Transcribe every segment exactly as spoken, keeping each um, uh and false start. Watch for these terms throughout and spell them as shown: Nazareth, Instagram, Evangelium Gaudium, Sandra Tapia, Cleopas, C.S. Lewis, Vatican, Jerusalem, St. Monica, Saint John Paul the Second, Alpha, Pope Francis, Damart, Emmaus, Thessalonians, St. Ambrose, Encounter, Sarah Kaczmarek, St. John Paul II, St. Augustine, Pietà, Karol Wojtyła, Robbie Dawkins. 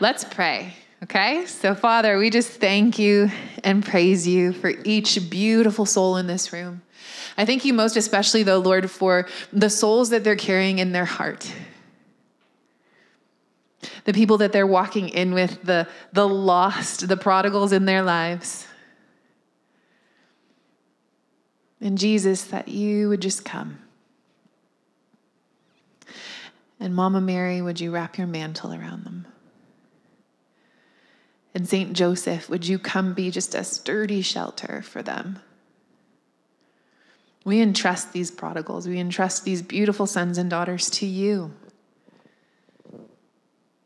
Let's pray, okay? So, Father, we just thank you and praise you for each beautiful soul in this room. I thank you most especially, though, Lord, for the souls that they're carrying in their heart. The people that they're walking in with, the, the lost, the prodigals in their lives. And Jesus, that you would just come. And Mama Mary, would you wrap your mantle around them? And Saint Joseph, would you come be just a sturdy shelter for them? We entrust these prodigals. We entrust these beautiful sons and daughters to you.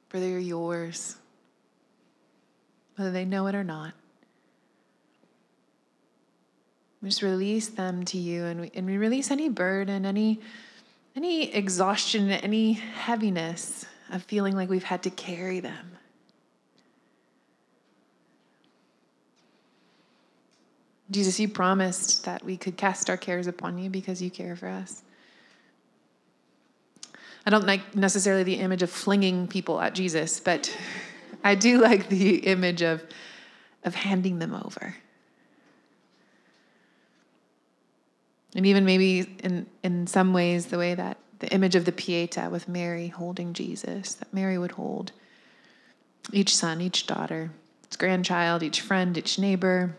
For they're yours, whether they know it or not. We just release them to you, and we, and we release any burden, any Any exhaustion, any heaviness of feeling like we've had to carry them. Jesus, you promised that we could cast our cares upon you because you care for us. I don't like necessarily the image of flinging people at Jesus, but I do like the image of, of handing them over. And even maybe in, in some ways, the way that the image of the Pietà with Mary holding Jesus, that Mary would hold each son, each daughter, each grandchild, each friend, each neighbor,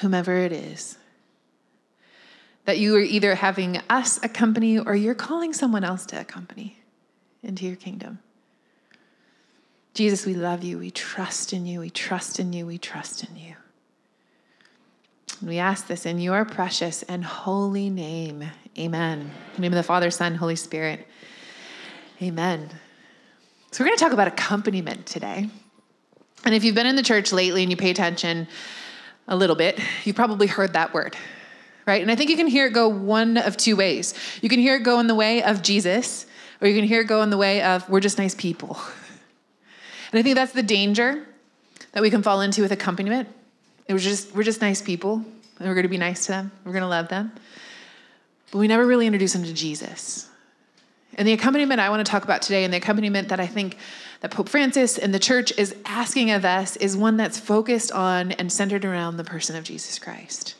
whomever it is. That you are either having us accompany or you're calling someone else to accompany into your kingdom. Jesus, we love you. We trust in you. We trust in you. We trust in you. And we ask this in your precious and holy name. Amen. In the name of the Father, Son, Holy Spirit. Amen. So we're going to talk about accompaniment today. And if you've been in the church lately and you pay attention a little bit, you've probably heard that word, right? And I think you can hear it go one of two ways. You can hear it go in the way of Jesus, or you can hear it go in the way of we're just nice people. And I think that's the danger that we can fall into with accompaniment. It was just, we're just nice people, and we're going to be nice to them. We're going to love them. But we never really introduce them to Jesus. And the accompaniment I want to talk about today, and the accompaniment that I think that Pope Francis and the church is asking of us, is one that's focused on and centered around the person of Jesus Christ.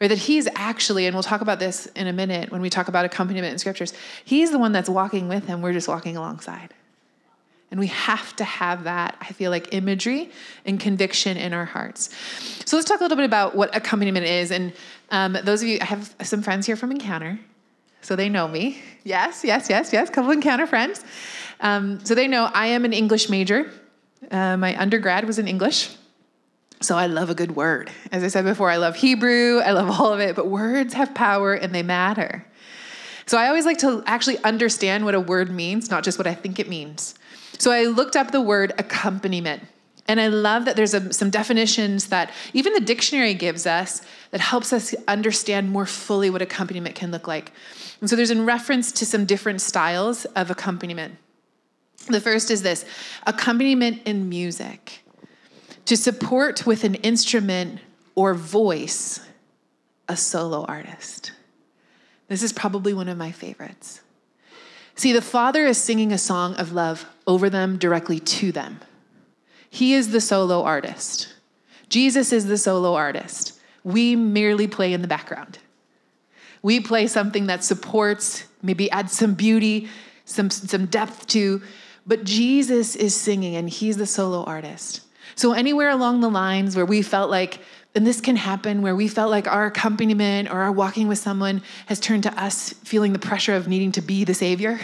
Right? That he's actually, and we'll talk about this in a minute when we talk about accompaniment in scriptures, he's the one that's walking with him. We're just walking alongside. And we have to have that, I feel like, imagery and conviction in our hearts. So let's talk a little bit about what accompaniment is. And um, those of you, I have some friends here from Encounter, so they know me. Yes, yes, yes, yes, a couple Encounter friends. Um, so they know I am an English major. Uh, my undergrad was in English. So I love a good word. As I said before, I love Hebrew. I love all of it. But words have power and they matter. So I always like to actually understand what a word means, not just what I think it means. So I looked up the word accompaniment, and I love that there's a, some definitions that even the dictionary gives us that helps us understand more fully what accompaniment can look like. And so there's in reference to some different styles of accompaniment. The first is this: accompaniment in music, to support with an instrument or voice a solo artist. This is probably one of my favorites. See, the Father is singing a song of love over them, directly to them. He is the solo artist. Jesus is the solo artist. We merely play in the background. We play something that supports, maybe adds some beauty, some, some depth to, but Jesus is singing and he's the solo artist. So anywhere along the lines where we felt like, and this can happen, where we felt like our accompaniment or our walking with someone has turned to us feeling the pressure of needing to be the savior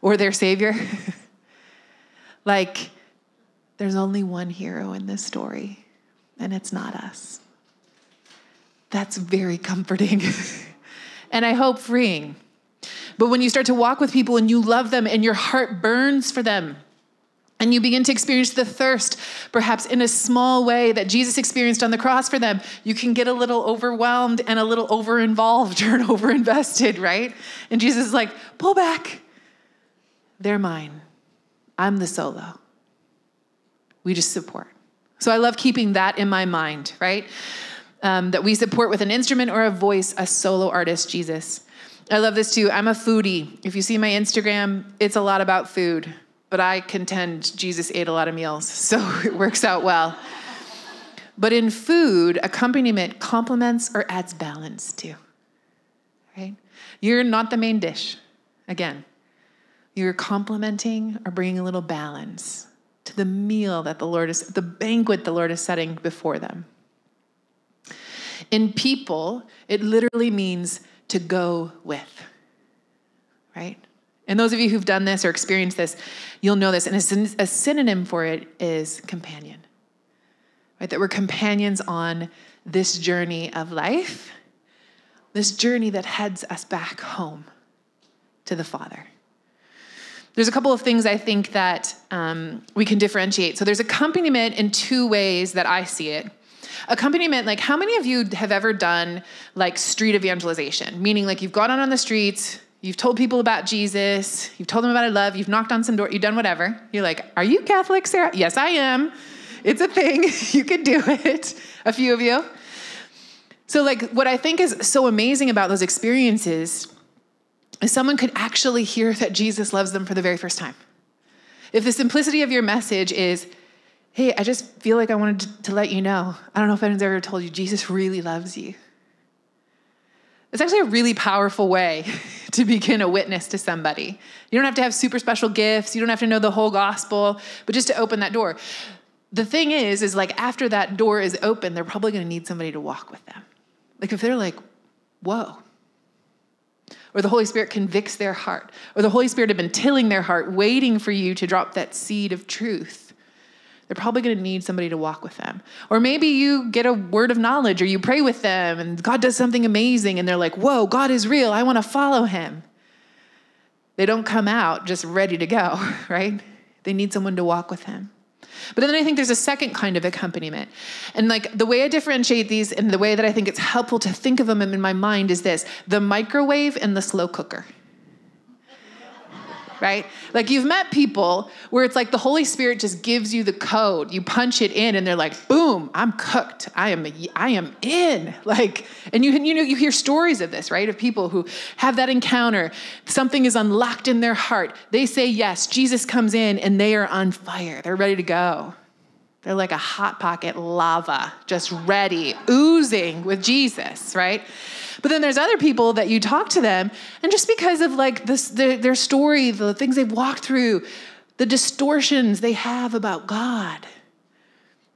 or their savior. Like, there's only one hero in this story, and it's not us. That's very comforting and I hope freeing. But when you start to walk with people and you love them and your heart burns for them, and you begin to experience the thirst, perhaps in a small way that Jesus experienced on the cross for them, you can get a little overwhelmed and a little over-involved or over-invested, right? And Jesus is like, pull back. They're mine. I'm the solo. We just support. So I love keeping that in my mind, right? Um, that we support with an instrument or a voice, a solo artist, Jesus. I love this too. I'm a foodie. If you see my Instagram, it's a lot about food. but I contend Jesus ate a lot of meals, so it works out well. But in food, accompaniment complements or adds balance too, right? You're not the main dish, again. You're complementing or bringing a little balance to the meal that the Lord is, the banquet the Lord is setting before them. In people, it literally means to go with, right? And those of you who've done this or experienced this, you'll know this. And a, a synonym for it is companion, right? That we're companions on this journey of life, this journey that heads us back home to the Father. There's a couple of things I think that um, we can differentiate. So there's accompaniment in two ways that I see it. Accompaniment, like how many of you have ever done like street evangelization? Meaning like you've gone out on the streets, you've told people about Jesus, you've told them about love, you've knocked on some door, you've done whatever. You're like, are you Catholic, Sarah? Yes, I am. It's a thing. You could do it. A few of you. So like what I think is so amazing about those experiences is someone could actually hear that Jesus loves them for the very first time. If the simplicity of your message is, hey, I just feel like I wanted to, to let you know, I don't know if anyone's ever told you, Jesus really loves you. It's actually a really powerful way to begin a witness to somebody. You don't have to have super special gifts. You don't have to know the whole gospel, but just to open that door. The thing is, is like after that door is open, they're probably going to need somebody to walk with them. Like if they're like, whoa, or the Holy Spirit convicts their heart, or the Holy Spirit had been tilling their heart, waiting for you to drop that seed of truth, they're probably going to need somebody to walk with them. Or maybe you get a word of knowledge, or you pray with them, and God does something amazing, and they're like, whoa, God is real, I want to follow him. They don't come out just ready to go, right? They need someone to walk with him. But then I think there's a second kind of accompaniment. And like the way I differentiate these and the way that I think it's helpful to think of them in my mind is this, the microwave and the slow cooker, right? Like you've met people where it's like the Holy Spirit just gives you the code. You punch it in and they're like, boom, I'm cooked. I am, I am in. Like, and you, you know, you hear stories of this, right? Of people who have that encounter. Something is unlocked in their heart. They say yes. Jesus comes in and they are on fire. They're ready to go. They're like a hot pocket lava, just ready, oozing with Jesus, right? But then there's other people that you talk to them, and just because of like this, their, their story, the things they've walked through, the distortions they have about God,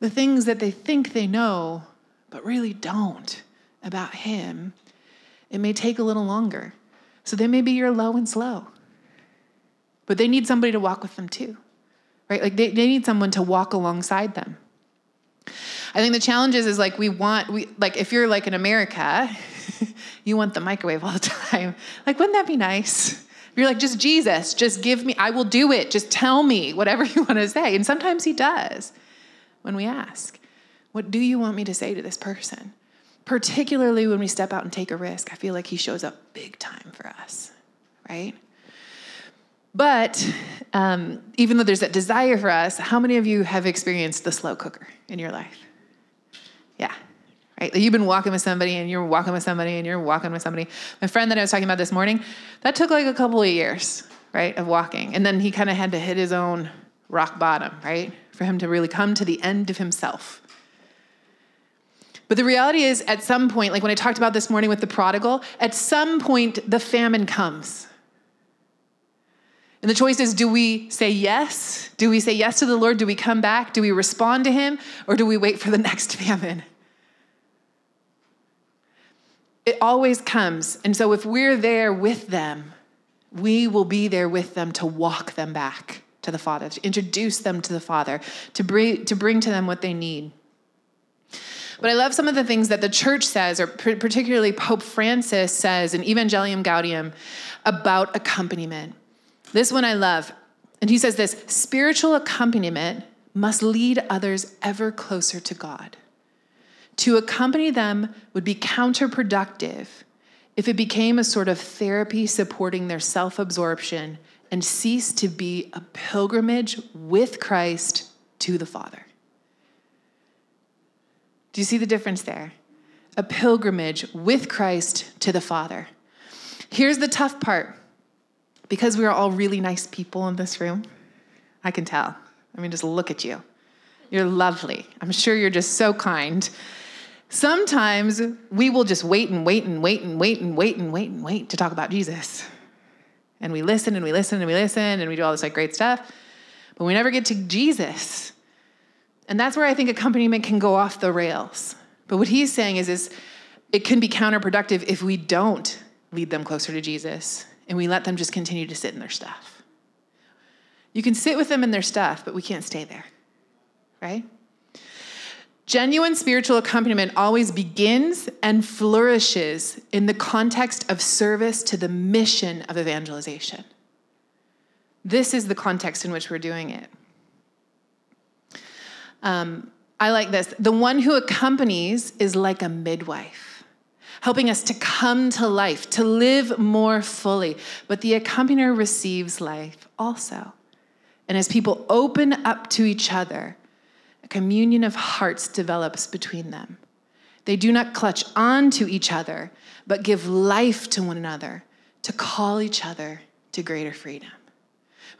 the things that they think they know, but really don't about him, it may take a little longer. So they may be your low and slow, but they need somebody to walk with them too. Right? Like they, they need someone to walk alongside them. I think the challenge is, is like we want, we like if you're like in America, you want the microwave all the time. Like, wouldn't that be nice? If you're like, just Jesus, just give me, I will do it. Just tell me whatever you want to say. And sometimes he does when we ask, what do you want me to say to this person? Particularly when we step out and take a risk, I feel like he shows up big time for us, right? But um, even though there's that desire for us, how many of you have experienced the slow cooker in your life? Yeah, right? You've been walking with somebody and you're walking with somebody and you're walking with somebody. My friend that I was talking about this morning, that took like a couple of years, right, of walking. And then he kind of had to hit his own rock bottom, right, for him to really come to the end of himself. But the reality is at some point, like when I talked about this morning with the prodigal, at some point the famine comes. And the choice is, do we say yes? Do we say yes to the Lord? Do we come back? Do we respond to him? Or do we wait for the next famine? It always comes. And so if we're there with them, we will be there with them to walk them back to the Father, to introduce them to the Father, to bring to bring to them what they need. But I love some of the things that the church says, or particularly Pope Francis says in Evangelium Gaudium about accompaniment. This one I love. And he says this, spiritual accompaniment must lead others ever closer to God. To accompany them would be counterproductive if it became a sort of therapy supporting their self-absorption and ceased to be a pilgrimage with Christ to the Father. Do you see the difference there? A pilgrimage with Christ to the Father. Here's the tough part. Because we are all really nice people in this room, I can tell. I mean, just look at you. You're lovely. I'm sure you're just so kind. Sometimes we will just wait and wait and wait and wait and wait and wait and wait to talk about Jesus. And we listen and we listen and we listen and we do all this like great stuff, but we never get to Jesus. And that's where I think accompaniment can go off the rails. But what he's saying is, is it can be counterproductive if we don't lead them closer to Jesus and we let them just continue to sit in their stuff. You can sit with them in their stuff, but we can't stay there, right? Genuine spiritual accompaniment always begins and flourishes in the context of service to the mission of evangelization. This is the context in which we're doing it. Um, I like this. The one who accompanies is like a midwife, helping us to come to life, to live more fully. But the accompanier receives life also. And as people open up to each other, a communion of hearts develops between them. They do not clutch on to each other, but give life to one another, to call each other to greater freedom.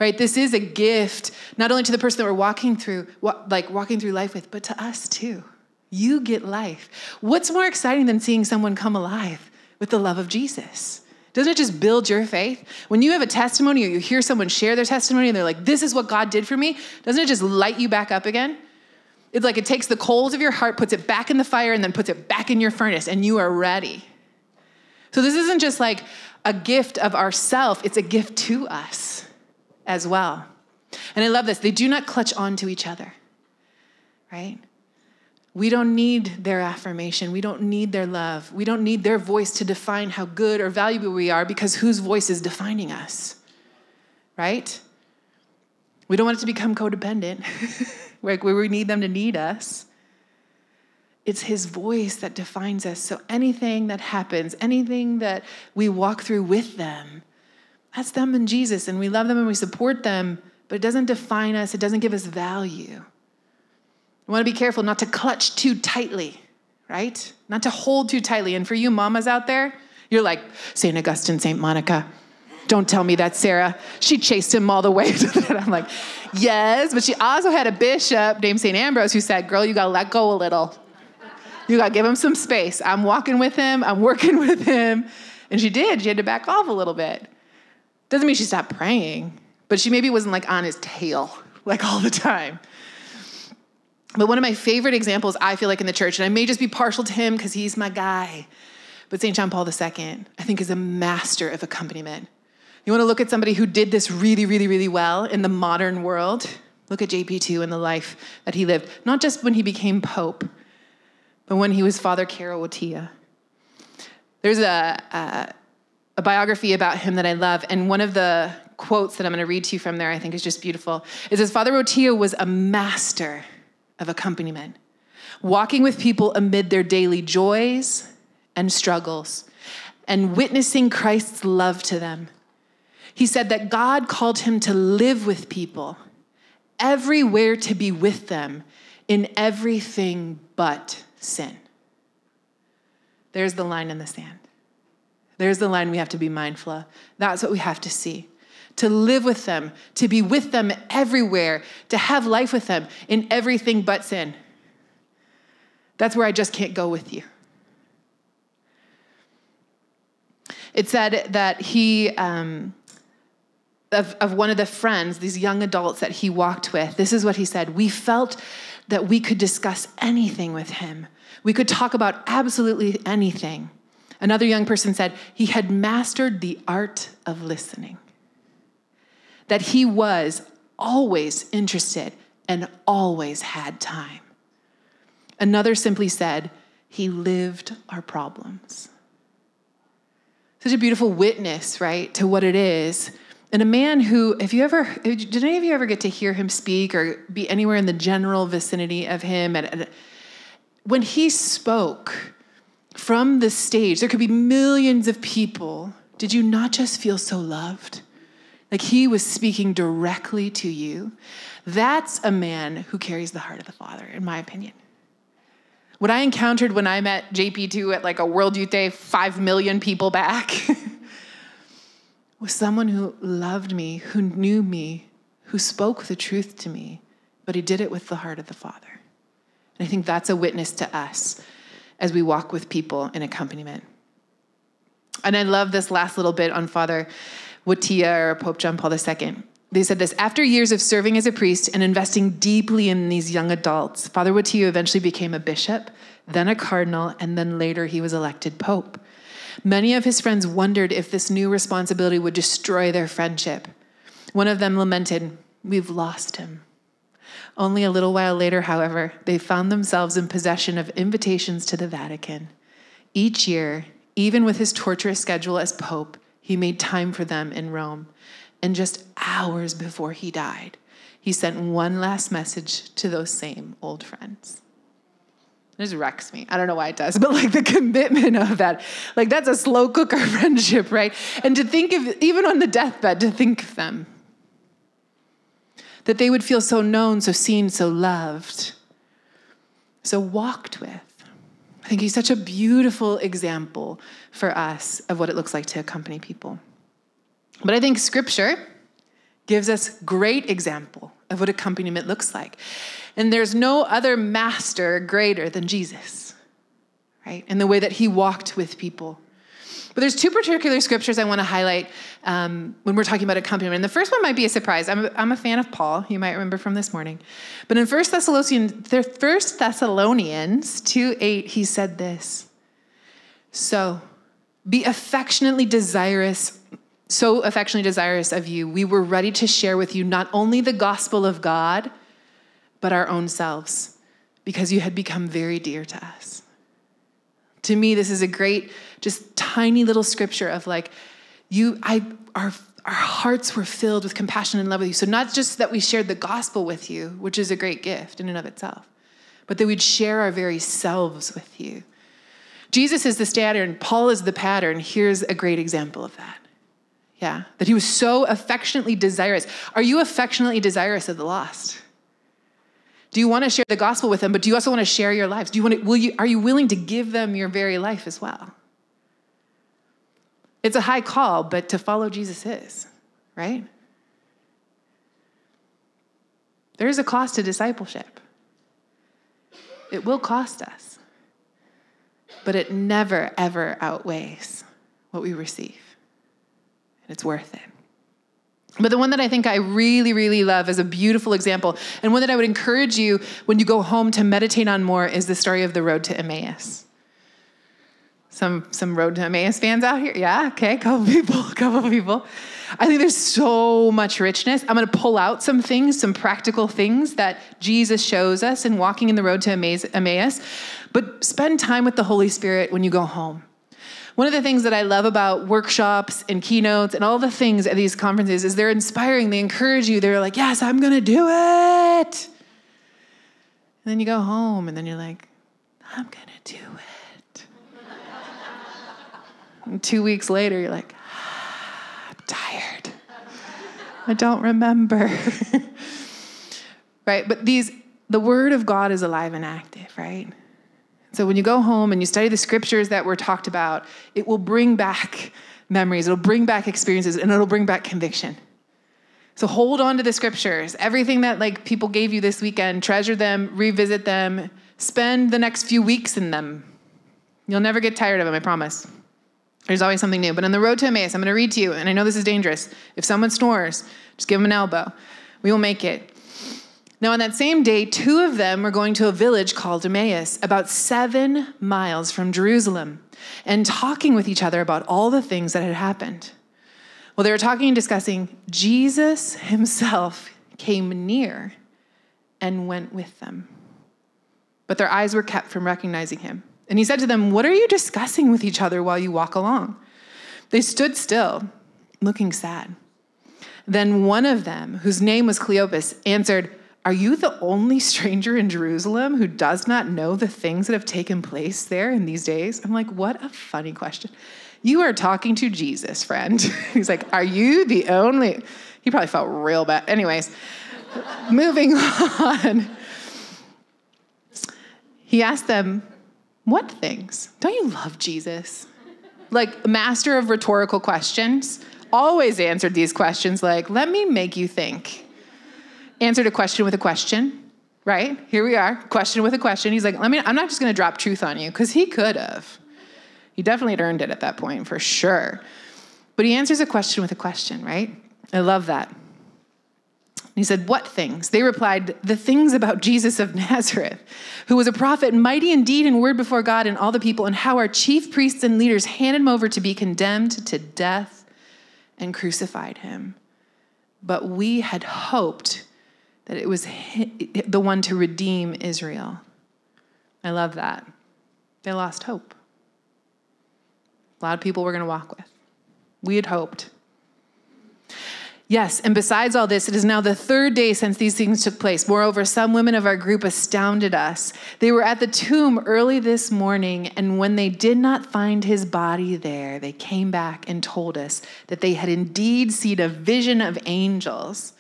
Right? This is a gift, not only to the person that we're walking through, like walking through life with, but to us too. You get life. What's more exciting than seeing someone come alive with the love of Jesus? Doesn't it just build your faith? When you have a testimony or you hear someone share their testimony and they're like, this is what God did for me, doesn't it just light you back up again? It's like it takes the coals of your heart, puts it back in the fire, and then puts it back in your furnace, and you are ready. So this isn't just like a gift of ourself, it's a gift to us as well. And I love this. They do not clutch on to each other, right? We don't need their affirmation. We don't need their love. We don't need their voice to define how good or valuable we are, because whose voice is defining us, right? We don't want it to become codependent, like where we need them to need us. It's his voice that defines us. So anything that happens, anything that we walk through with them, that's them and Jesus, and we love them and we support them, but it doesn't define us. It doesn't give us value. We want to be careful not to clutch too tightly, right? Not to hold too tightly. And for you mamas out there, you're like, Saint Augustine, Saint Monica, don't tell me that, Sarah. She chased him all the way to that. I'm like, yes, but she also had a bishop named Saint Ambrose who said, girl, you got to let go a little. You got to give him some space. I'm walking with him. I'm working with him. And she did. She had to back off a little bit. Doesn't mean she stopped praying, but she maybe wasn't like on his tail like all the time. But one of my favorite examples I feel like in the church, and I may just be partial to him because he's my guy, but Saint John Paul the Second, I think, is a master of accompaniment. You want to look at somebody who did this really, really, really well in the modern world? Look at J P two and the life that he lived, not just when he became Pope, but when he was Father Karol Wojtyła. There's a... a a biography about him that I love. And one of the quotes that I'm going to read to you from there, I think is just beautiful. It says, Father Wojtyła was a master of accompaniment, walking with people amid their daily joys and struggles and witnessing Christ's love to them. He said that God called him to live with people, everywhere to be with them, in everything but sin. There's the line in the sand. There's the line we have to be mindful of. That's what we have to see. To live with them, to be with them everywhere, to have life with them in everything but sin. That's where I just can't go with you. It said that he, um, of, of one of the friends, these young adults that he walked with, this is what he said. We felt that we could discuss anything with him. We could talk about absolutely anything. Another young person said he had mastered the art of listening, that he was always interested and always had time. Another simply said he lived our problems. Such a beautiful witness, right, to what it is. And a man who, if you ever, did any of you ever get to hear him speak or be anywhere in the general vicinity of him? And when he spoke from the stage, there could be millions of people. Did you not just feel so loved? Like he was speaking directly to you. That's a man who carries the heart of the Father, in my opinion. What I encountered when I met J P two at like a World Youth Day, five million people back, was someone who loved me, who knew me, who spoke the truth to me, but he did it with the heart of the Father. And I think that's a witness to us as we walk with people in accompaniment. And I love this last little bit on Father Wojtyła or Pope John Paul the Second. They said this: after years of serving as a priest and investing deeply in these young adults, Father Wojtyła eventually became a bishop, then a cardinal, and then later he was elected pope. Many of his friends wondered if this new responsibility would destroy their friendship. One of them lamented, "We've lost him." Only a little while later, however, they found themselves in possession of invitations to the Vatican. Each year, even with his torturous schedule as pope, he made time for them in Rome. And just hours before he died, he sent one last message to those same old friends. It just wrecks me. I don't know why it does, but like the commitment of that, like that's a slow cooker friendship, right? And to think of, even on the deathbed, to think of them, that they would feel so known, so seen, so loved, so walked with. I think he's such a beautiful example for us of what it looks like to accompany people. But I think Scripture gives us great example of what accompaniment looks like. And there's no other master greater than Jesus, right? In the way that he walked with people. But there's two particular scriptures I want to highlight um, when we're talking about accompaniment. And the first one might be a surprise. I'm, I'm a fan of Paul. You might remember from this morning. But in First Thessalonians two eight, he said this: So be affectionately desirous So affectionately desirous of you, we were ready to share with you not only the gospel of God, but our own selves, because you had become very dear to us. To me, this is a great, just tiny little scripture of like, you, I, our, our hearts were filled with compassion and love with you. So not just that we shared the gospel with you, which is a great gift in and of itself, but that we'd share our very selves with you. Jesus is the standard, Paul is the pattern. Here's a great example of that. Yeah, that he was so affectionately desirous. Are you affectionately desirous of the lost? Do you want to share the gospel with them, but do you also want to share your lives? Do you want to, will you, are you willing to give them your very life as well? It's a high call, but to follow Jesus is, right? There is a cost to discipleship. It will cost us, but it never, ever outweighs what we receive. It's worth it. But the one that I think I really, really love as a beautiful example, and one that I would encourage you when you go home to meditate on more, is the story of the road to Emmaus. Some some road to Emmaus fans out here? Yeah, okay, couple people, couple people. I think there's so much richness. I'm going to pull out some things, some practical things that Jesus shows us in walking in the road to Emmaus, but spend time with the Holy Spirit when you go home. One of the things that I love about workshops and keynotes and all the things at these conferences is they're inspiring, they encourage you, they're like, yes, I'm gonna do it. And then you go home and then you're like, I'm gonna do it. And two weeks later, you're like, ah, I'm tired. I don't remember. Right, but these, the word of God is alive and active, right? So when you go home and you study the scriptures that were talked about, it will bring back memories, it'll bring back experiences, and it'll bring back conviction. So hold on to the scriptures. Everything that like people gave you this weekend, treasure them, revisit them, spend the next few weeks in them. You'll never get tired of them, I promise. There's always something new. But on the road to Emmaus, I'm going to read to you, and I know this is dangerous. If someone snores, just give them an elbow. We will make it. Now, on that same day, two of them were going to a village called Emmaus, about seven miles from Jerusalem, and talking with each other about all the things that had happened. Well, they were talking and discussing, Jesus himself came near and went with them. But their eyes were kept from recognizing him. And he said to them, "What are you discussing with each other while you walk along?" They stood still, looking sad. Then one of them, whose name was Cleopas, answered, "Are you the only stranger in Jerusalem who does not know the things that have taken place there in these days?" I'm like, what a funny question. You are talking to Jesus, friend. He's like, "Are you the only?" He probably felt real bad. Anyways, moving on. He asked them, "What things?" Don't you love Jesus? Like, master of rhetorical questions, always answered these questions like, let me make you think. answered a question with a question, right? Here we are, question with a question. He's like, I mean, I'm not just going to drop truth on you, because he could have. He definitely had earned it at that point, for sure. But he answers a question with a question, right? I love that. He said, what things? They replied, the things about Jesus of Nazareth, who was a prophet, mighty in deed and word before God and all the people, and how our chief priests and leaders handed him over to be condemned to death and crucified him. But we had hoped that it was the one to redeem Israel. I love that. They lost hope. A lot of people we're going to walk with. We had hoped. Yes, and besides all this, it is now the third day since these things took place. Moreover, some women of our group astounded us. They were at the tomb early this morning, and when they did not find his body there, they came back and told us that they had indeed seen a vision of angels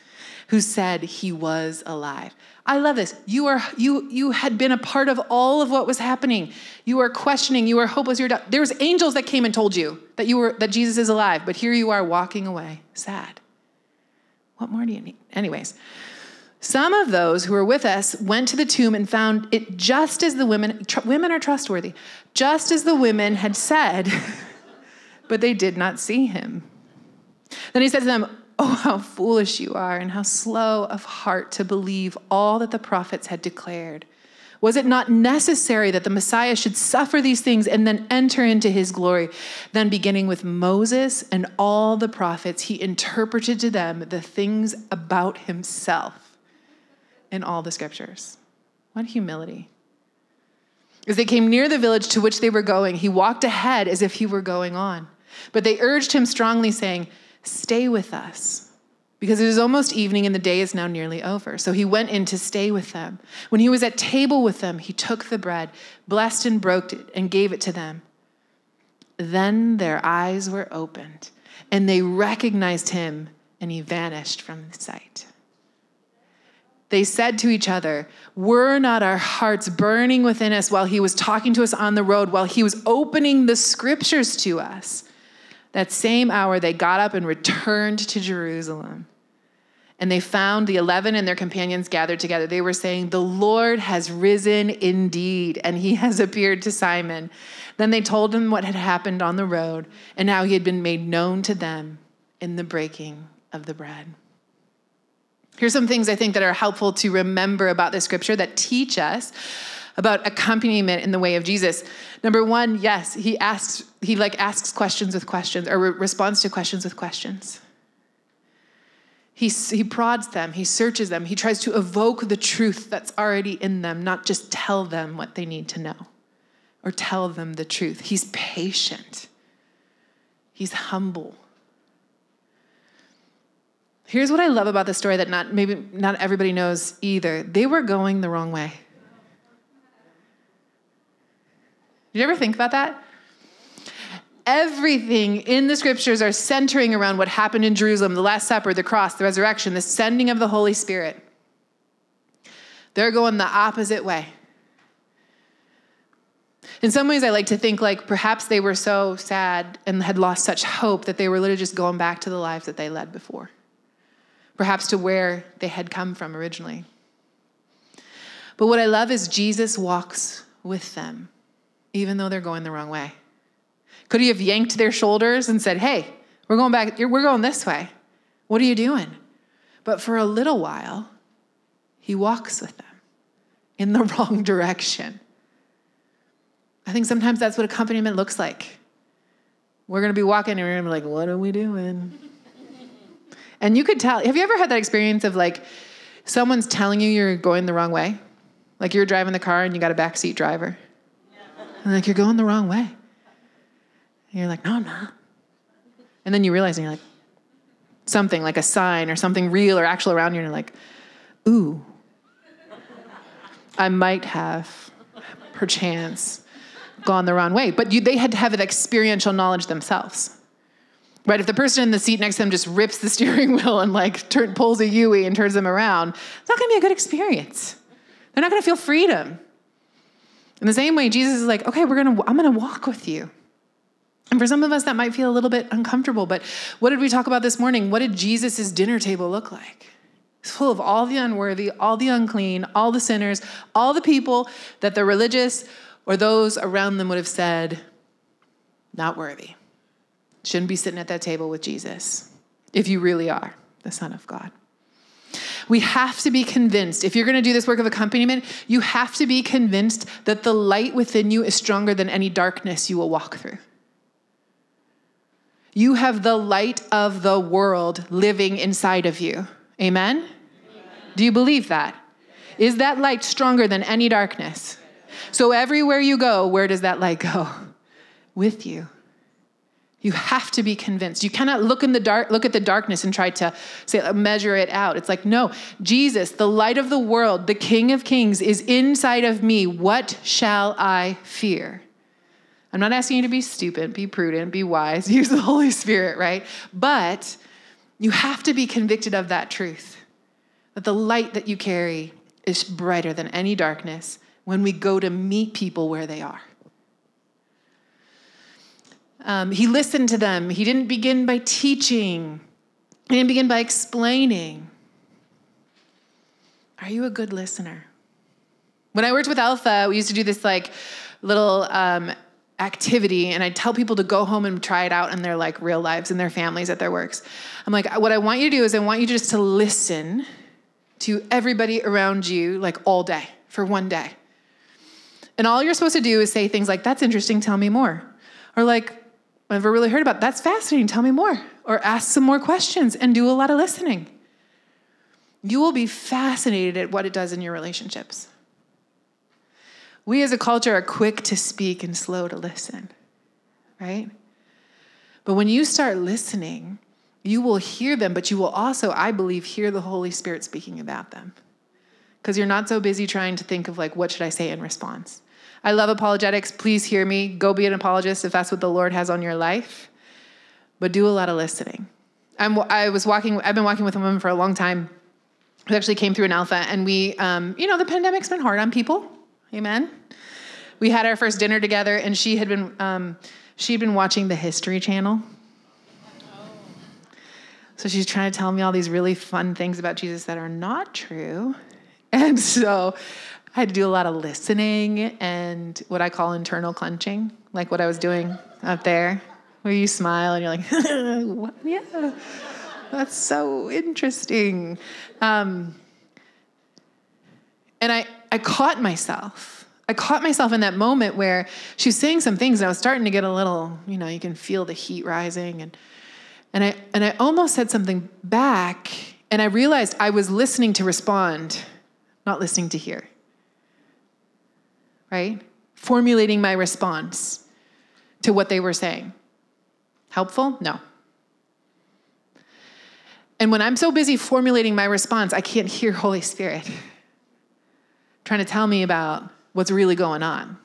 who said he was alive. I love this. You are you you had been a part of all of what was happening. You were questioning, you were hopeless, you were doubt. There was angels that came and told you that you were that Jesus is alive, but here you are walking away, sad. What more do you need? Anyways, some of those who were with us went to the tomb and found it just as the women, tr- women are trustworthy, just as the women had said, but they did not see him. Then he said to them, oh, how foolish you are and how slow of heart to believe all that the prophets had declared. Was it not necessary that the Messiah should suffer these things and then enter into his glory? Then beginning with Moses and all the prophets, he interpreted to them the things about himself in all the scriptures. What humility. As they came near the village to which they were going, he walked ahead as if he were going on. But they urged him strongly, saying, stay with us. Because it was almost evening and the day is now nearly over. So he went in to stay with them. When he was at table with them, he took the bread, blessed and broke it, and gave it to them. Then their eyes were opened, and they recognized him, and he vanished from sight. They said to each other, were not our hearts burning within us while he was talking to us on the road, while he was opening the scriptures to us? That same hour, they got up and returned to Jerusalem. And they found the eleven and their companions gathered together. They were saying, the Lord has risen indeed, and he has appeared to Simon. Then they told him what had happened on the road and how he had been made known to them in the breaking of the bread. Here's some things I think that are helpful to remember about this scripture that teach us about accompaniment in the way of Jesus. Number one, yes, he asks, he like asks questions with questions, or re- responds to questions with questions. He, he prods them, he searches them, he tries to evoke the truth that's already in them, not just tell them what they need to know, or tell them the truth. He's patient. He's humble. Here's what I love about the story that not maybe not everybody knows either. They were going the wrong way. Did you ever think about that? Everything in the scriptures are centering around what happened in Jerusalem, the Last Supper, the cross, the resurrection, the sending of the Holy Spirit. They're going the opposite way. In some ways, I like to think like perhaps they were so sad and had lost such hope that they were literally just going back to the lives that they led before, perhaps to where they had come from originally. But what I love is Jesus walks with them, even though they're going the wrong way. Could he have yanked their shoulders and said, hey, we're going back, we're going this way. What are you doing? But for a little while, he walks with them in the wrong direction. I think sometimes that's what accompaniment looks like. We're going to be walking and we're going to be like, what are we doing? And you could tell, have you ever had that experience of like, someone's telling you you're going the wrong way? Like you're driving the car and you got a backseat driver. And like, you're going the wrong way. And you're like, no, I'm not. And then you realize, and you're like, something like a sign or something real or actual around you. And you're like, ooh, I might have, perchance, gone the wrong way. But you, they had to have an experiential knowledge themselves. Right? If the person in the seat next to them just rips the steering wheel and like turn, pulls a U-ey and turns them around, it's not going to be a good experience. They're not going to feel freedom. In the same way, Jesus is like, okay, we're gonna, I'm going to walk with you. And for some of us, that might feel a little bit uncomfortable, but what did we talk about this morning? What did Jesus' dinner table look like? It's full of all the unworthy, all the unclean, all the sinners, all the people that the religious or those around them would have said, not worthy. Shouldn't be sitting at that table with Jesus if you really are the Son of God. We have to be convinced. If you're going to do this work of accompaniment, you have to be convinced that the light within you is stronger than any darkness you will walk through. You have the light of the world living inside of you. Amen? Amen. Do you believe that? Yes. Is that light stronger than any darkness? Yes. So everywhere you go, where does that light go? With you. You have to be convinced. You cannot look in the dark, look at the darkness and try to say, measure it out. It's like, no, Jesus, the light of the world, the King of Kings is inside of me. What shall I fear? I'm not asking you to be stupid, be prudent, be wise, use the Holy Spirit, right? But you have to be convicted of that truth, that the light that you carry is brighter than any darkness when we go to meet people where they are. Um, he listened to them. He didn't begin by teaching. He didn't begin by explaining. Are you a good listener? When I worked with Alpha, we used to do this like little um, activity, and I'd tell people to go home and try it out in their like real lives and their families at their works. I'm like, what I want you to do is I want you just to listen to everybody around you like all day for one day. And all you're supposed to do is say things like, that's interesting, tell me more. Or like, I've never really heard about it. That's fascinating. Tell me more. Or ask some more questions and do a lot of listening. You will be fascinated at what it does in your relationships. We as a culture are quick to speak and slow to listen, right? But when you start listening, you will hear them, but you will also, I believe, hear the Holy Spirit speaking about them. Because you're not so busy trying to think of like, what should I say in response? I love apologetics. Please hear me. Go be an apologist if that's what the Lord has on your life. But do a lot of listening. I'm, I was walking, I've been walking with a woman for a long time who actually came through an Alpha. And we, um, you know, the pandemic's been hard on people. Amen. We had our first dinner together, and she had been, um, she'd been watching the History Channel. So she's trying to tell me all these really fun things about Jesus that are not true. And so I had to do a lot of listening and what I call internal clenching, like what I was doing up there, where you smile and you're like, yeah, that's so interesting. Um, and I, I caught myself. I caught myself in that moment where she was saying some things and I was starting to get a little, you know, you can feel the heat rising. And, and, I, and I almost said something back, and I realized I was listening to respond, not listening to hear. Right? Formulating my response to what they were saying. Helpful? No. And when I'm so busy formulating my response, I can't hear Holy Spirit trying to tell me about what's really going on.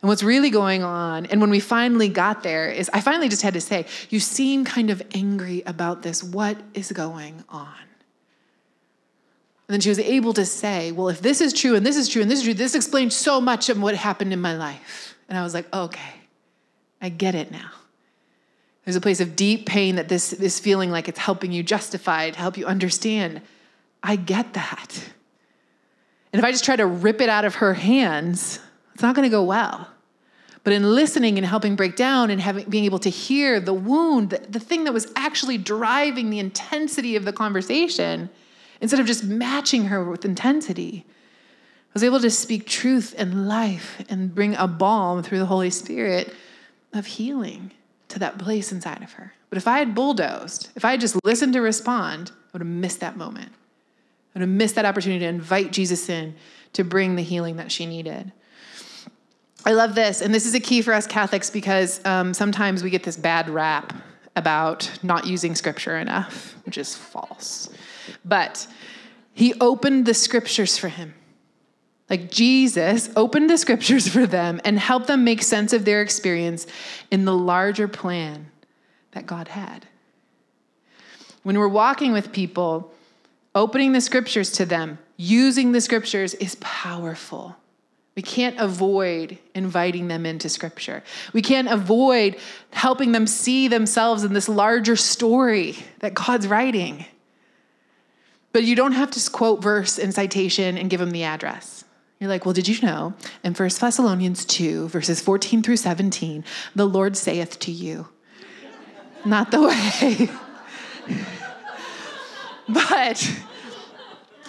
And what's really going on, and when we finally got there, is I finally just had to say, you seem kind of angry about this. What is going on? And then she was able to say, well, if this is true, and this is true, and this is true, this explains so much of what happened in my life. And I was like, okay, I get it now. There's a place of deep pain that this is feeling like it's helping you justify it, help you understand. I get that. And if I just try to rip it out of her hands, it's not going to go well. But in listening and helping break down and having, being able to hear the wound, the, the thing that was actually driving the intensity of the conversation, instead of just matching her with intensity, I was able to speak truth and life and bring a balm through the Holy Spirit of healing to that place inside of her. But if I had bulldozed, if I had just listened to respond, I would have missed that moment. I would have missed that opportunity to invite Jesus in to bring the healing that she needed. I love this, and this is a key for us Catholics because um, sometimes we get this bad rap about not using scripture enough, which is false. But he opened the scriptures for him. Like Jesus opened the scriptures for them and helped them make sense of their experience in the larger plan that God had. When we're walking with people, opening the scriptures to them, using the scriptures is powerful. We can't avoid inviting them into scripture. We can't avoid helping them see themselves in this larger story that God's writing. But you don't have to quote verse and citation and give them the address. You're like, well, did you know in First Thessalonians two, verses fourteen through seventeen, the Lord saith to you. Not the way. But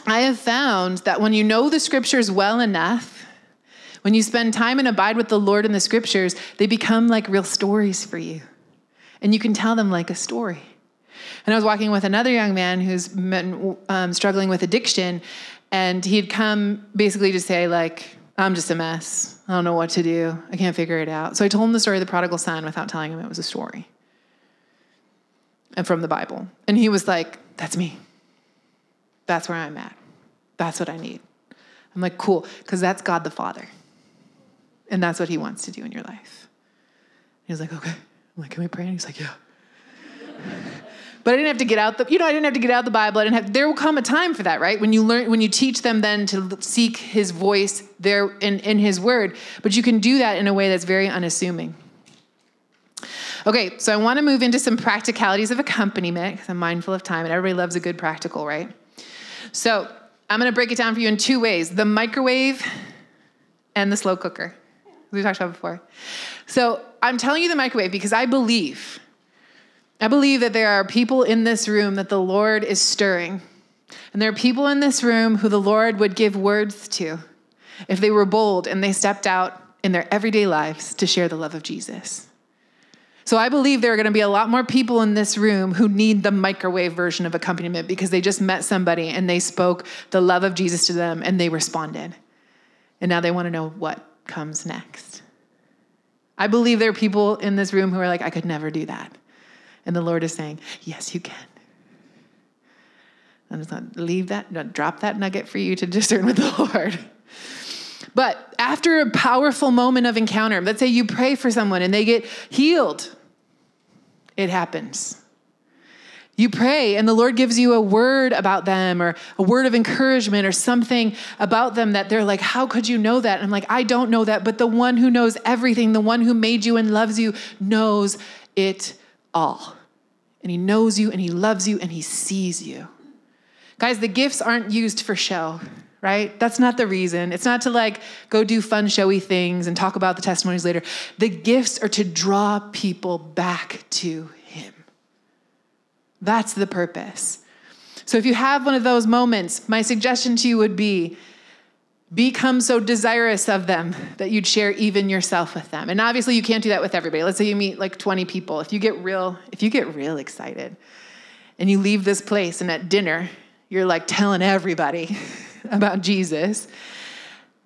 I have found that when you know the scriptures well enough, when you spend time and abide with the Lord in the scriptures, they become like real stories for you. And you can tell them like a story. And I was walking with another young man who's been um, struggling with addiction, and he'd come basically to say, like, I'm just a mess. I don't know what to do. I can't figure it out. So I told him the story of the prodigal son without telling him it was a story and from the Bible. And he was like, that's me. That's where I'm at. That's what I need. I'm like, cool, because that's God the Father. And that's what he wants to do in your life. He was like, okay. I'm like, can we pray? And he's like, yeah. But I didn't have to get out the, you know, I didn't have to get out the Bible. I didn't have, there will come a time for that, right? When you learn, when you teach them then to seek his voice there in, in his word. But you can do that in a way that's very unassuming. Okay, so I want to move into some practicalities of accompaniment because I'm mindful of time and everybody loves a good practical, right? So I'm going to break it down for you in two ways, the microwave and the slow cooker. We talked about before. So I'm telling you the microwave because I believe I believe that there are people in this room that the Lord is stirring. And there are people in this room who the Lord would give words to if they were bold and they stepped out in their everyday lives to share the love of Jesus. So I believe there are going to be a lot more people in this room who need the microwave version of accompaniment because they just met somebody and they spoke the love of Jesus to them and they responded. And now they want to know what comes next. I believe there are people in this room who are like, I could never do that. And the Lord is saying, yes, you can. I'm just going to leave that, drop that nugget for you to discern with the Lord. But after a powerful moment of encounter, let's say you pray for someone and they get healed. It happens. You pray and the Lord gives you a word about them or a word of encouragement or something about them that they're like, how could you know that? And I'm like, I don't know that. But the one who knows everything, the one who made you and loves you knows it all. And he knows you and he loves you and he sees you. Guys, the gifts aren't used for show, right? That's not the reason. It's not to like go do fun, showy things and talk about the testimonies later. The gifts are to draw people back to him. That's the purpose. So if you have one of those moments, my suggestion to you would be become so desirous of them that you'd share even yourself with them. And obviously you can't do that with everybody. Let's say you meet like twenty people. If you get real, if you get real excited and you leave this place and at dinner, you're like telling everybody about Jesus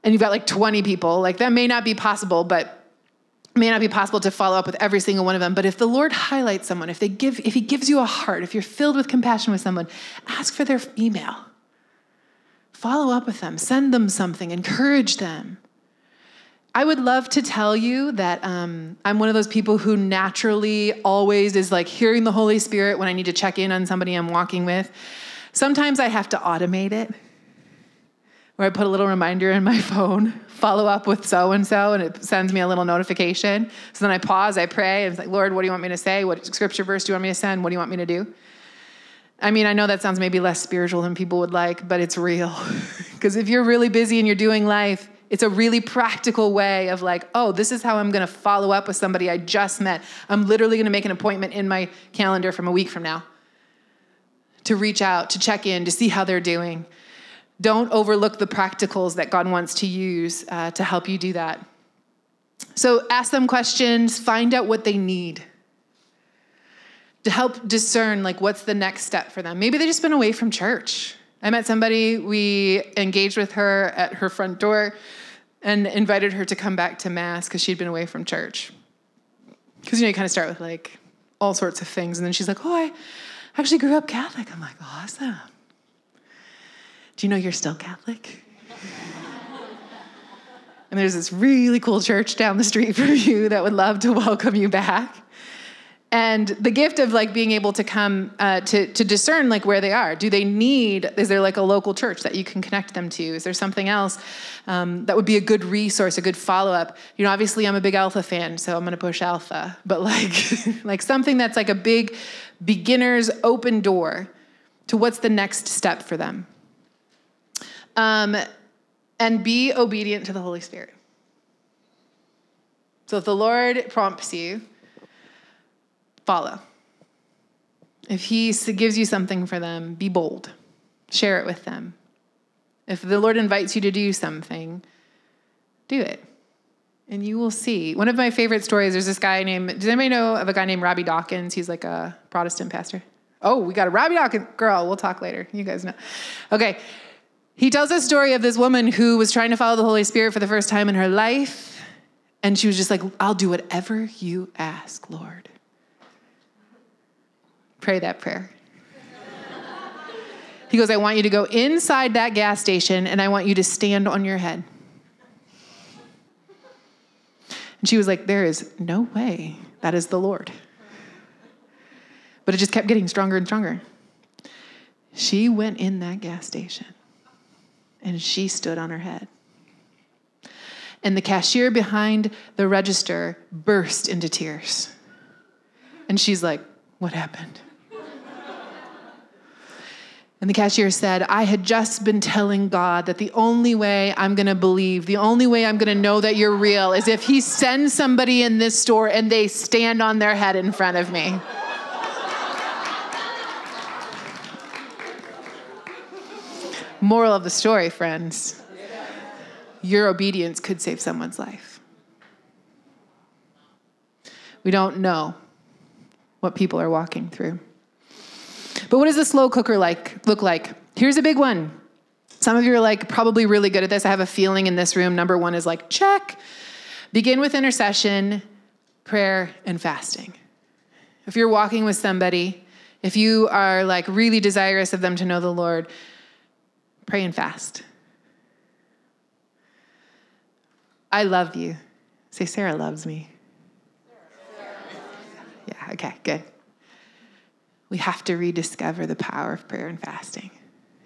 and you've got like twenty people, like that may not be possible, but it may not be possible to follow up with every single one of them. But if the Lord highlights someone, if they give, if he gives you a heart, if you're filled with compassion with someone, ask for their email. Follow up with them. Send them something. Encourage them. I would love to tell you that um, I'm one of those people who naturally always is like hearing the Holy Spirit when I need to check in on somebody I'm walking with. Sometimes I have to automate it, where I put a little reminder in my phone, follow up with so-and-so, and it sends me a little notification. So then I pause, I pray, and it's like, Lord, what do you want me to say? What scripture verse do you want me to send? What do you want me to do? I mean, I know that sounds maybe less spiritual than people would like, but it's real. Because if you're really busy and you're doing life, it's a really practical way of like, oh, this is how I'm going to follow up with somebody I just met. I'm literally going to make an appointment in my calendar from a week from now to reach out, to check in, to see how they're doing. Don't overlook the practicals that God wants to use uh, to help you do that. So ask them questions, find out what they need, to help discern like what's the next step for them. Maybe they've just been away from church. I met somebody, we engaged with her at her front door and invited her to come back to mass because she'd been away from church. Because, you know, you kind of start with like all sorts of things. And then she's like, oh, I actually grew up Catholic. I'm like, awesome. Do you know you're still Catholic? And there's this really cool church down the street from you that would love to welcome you back. And the gift of like being able to come uh, to, to discern like where they are. Do they need, is there like a local church that you can connect them to? Is there something else um, that would be a good resource, a good follow-up? You know, obviously I'm a big Alpha fan, so I'm going to push Alpha. But like, like something that's like a big beginner's open door to what's the next step for them. Um, and be obedient to the Holy Spirit. So if the Lord prompts you, follow. If he gives you something for them, be bold. Share it with them. If the Lord invites you to do something, do it. And you will see. One of my favorite stories, there's this guy named, does anybody know of a guy named Robbie Dawkins? He's like a Protestant pastor. Oh, we got a Robbie Dawkins. Girl, we'll talk later. You guys know. Okay. He tells a story of this woman who was trying to follow the Holy Spirit for the first time in her life. And she was just like, I'll do whatever you ask, Lord. Pray that prayer. He goes, I want you to go inside that gas station and I want you to stand on your head. And she was like, there is no way that is the Lord. But it just kept getting stronger and stronger. She went in that gas station and she stood on her head. And the cashier behind the register burst into tears. And she's like, what happened? And the cashier said, I had just been telling God that the only way I'm going to believe, the only way I'm going to know that you're real is if he sends somebody in this store and they stand on their head in front of me. Moral of the story, friends. Your obedience could save someone's life. We don't know what people are walking through. But what does the slow cooker like look like? Here's a big one. Some of you are like probably really good at this. I have a feeling in this room, number one is like, check. Begin with intercession, prayer, and fasting. If you're walking with somebody, if you are like really desirous of them to know the Lord, pray and fast. I love you. Say, Sarah loves me. Yeah, okay, good. We have to rediscover the power of prayer and fasting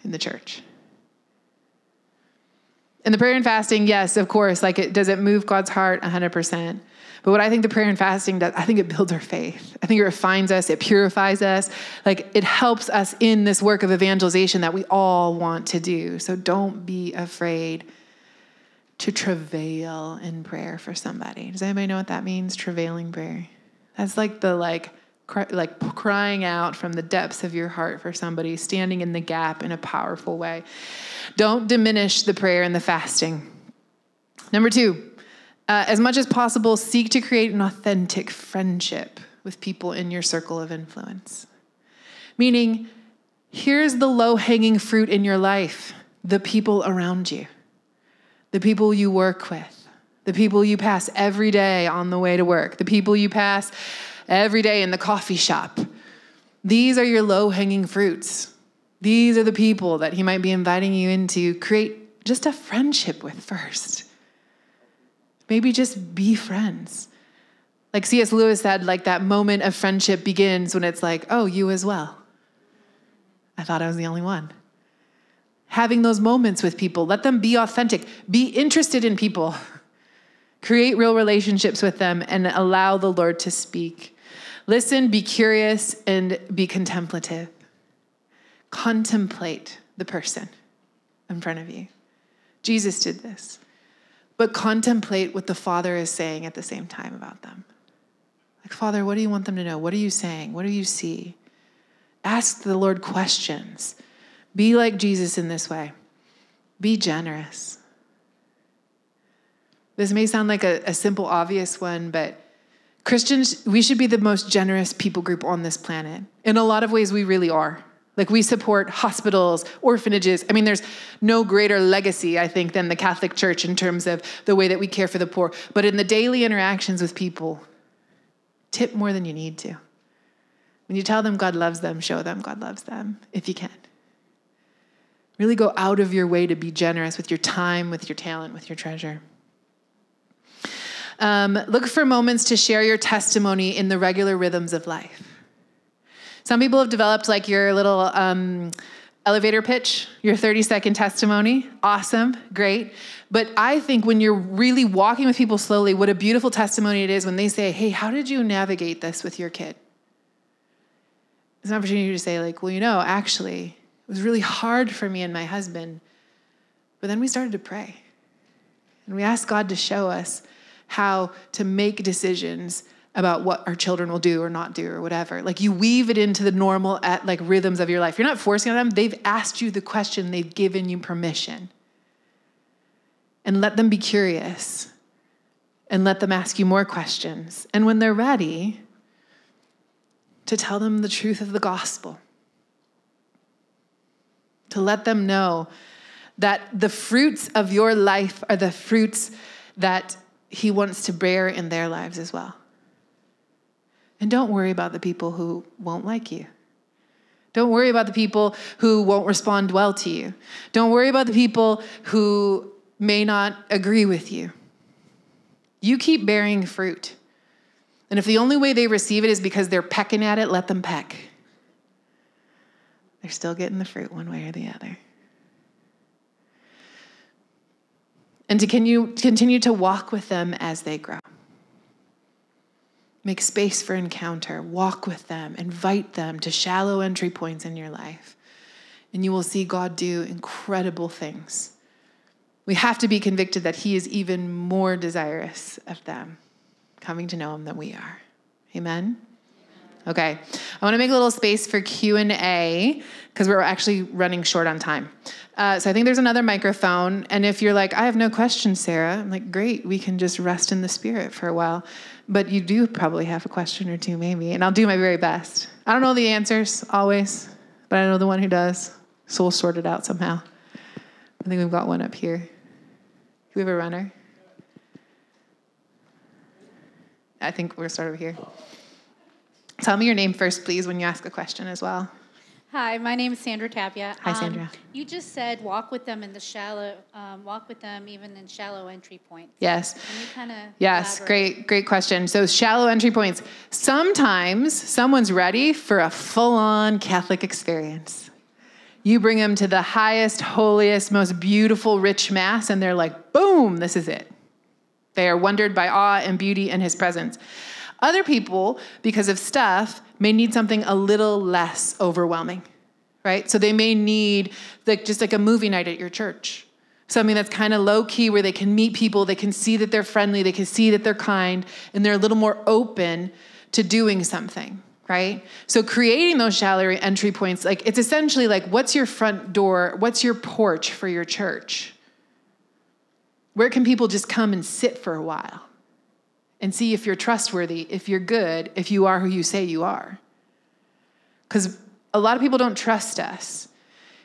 in the church. And the prayer and fasting, yes, of course, like it, does it move God's heart? one hundred percent. But what I think the prayer and fasting does, I think it builds our faith. I think it refines us, it purifies us. Like it helps us in this work of evangelization that we all want to do. So don't be afraid to travail in prayer for somebody. Does anybody know what that means? Travailing prayer. That's like the like, Cry, like crying out from the depths of your heart for somebody, standing in the gap in a powerful way. Don't diminish the prayer and the fasting. Number two, uh, as much as possible, seek to create an authentic friendship with people in your circle of influence. Meaning, here's the low-hanging fruit in your life, the people around you, the people you work with, the people you pass every day on the way to work, the people you pass every day in the coffee shop. These are your low-hanging fruits. These are the people that he might be inviting you into. Create just a friendship with first. Maybe just be friends. Like C S Lewis said, like that moment of friendship begins when it's like, oh, you as well. I thought I was the only one. Having those moments with people, let them be authentic. Be interested in people. Create real relationships with them and allow the Lord to speak. Listen, be curious, and be contemplative. Contemplate the person in front of you. Jesus did this. But contemplate what the Father is saying at the same time about them. Like, Father, what do you want them to know? What are you saying? What do you see? Ask the Lord questions. Be like Jesus in this way. Be generous. This may sound like a, a simple, obvious one, but Christians, we should be the most generous people group on this planet. In a lot of ways, we really are. Like, we support hospitals, orphanages. I mean, there's no greater legacy, I think, than the Catholic Church in terms of the way that we care for the poor. But in the daily interactions with people, tip more than you need to. When you tell them God loves them, show them God loves them, if you can. Really go out of your way to be generous with your time, with your talent, with your treasure. Um, look for moments to share your testimony in the regular rhythms of life. Some people have developed like your little um, elevator pitch, your thirty-second testimony. Awesome, great. But I think when you're really walking with people slowly, what a beautiful testimony it is when they say, hey, how did you navigate this with your kid? It's an opportunity to say, like, well, you know, actually, it was really hard for me and my husband. But then we started to pray. And we asked God to show us how to make decisions about what our children will do or not do or whatever. Like, you weave it into the normal at, like, rhythms of your life. You're not forcing them. They've asked you the question. They've given you permission. And let them be curious. And let them ask you more questions. And when they're ready, to tell them the truth of the gospel. To let them know that the fruits of your life are the fruits that he wants to bear in their lives as well. And don't worry about the people who won't like you. Don't worry about the people who won't respond well to you. Don't worry about the people who may not agree with you. You keep bearing fruit. And if the only way they receive it is because they're pecking at it, let them peck. They're still getting the fruit one way or the other. And to can you continue to walk with them as they grow. Make space for encounter. Walk with them. Invite them to shallow entry points in your life. And you will see God do incredible things. We have to be convicted that he is even more desirous of them coming to know him than we are. Amen? Okay. I want to make a little space for Q and A because we're actually running short on time. Uh, so I think there's another microphone. And if you're like, I have no questions, Sarah, I'm like, great. We can just rest in the spirit for a while. But you do probably have a question or two maybe. And I'll do my very best. I don't know the answers always, but I know the one who does. So we'll sort it out somehow. I think we've got one up here. Do we have a runner? I think we're sort of here. Tell me your name first, please, when you ask a question as well. Hi, my name is Sandra Tapia. Hi, Sandra. Um, you just said walk with them in the shallow, um, walk with them even in shallow entry points. Yes. Can you kind of Yes, elaborate? great, great question. So shallow entry points. Sometimes someone's ready for a full-on Catholic experience. You bring them to the highest, holiest, most beautiful, rich Mass, and they're like, boom, this is it. They are wondered by awe and beauty in his presence. Other people, because of stuff, may need something a little less overwhelming, right? So they may need like just like a movie night at your church, something that's kind of low-key where they can meet people, they can see that they're friendly, they can see that they're kind, and they're a little more open to doing something, right? So creating those shallow entry points, like it's essentially like what's your front door, what's your porch for your church? Where can people just come and sit for a while and see if you're trustworthy, if you're good, if you are who you say you are? Because a lot of people don't trust us.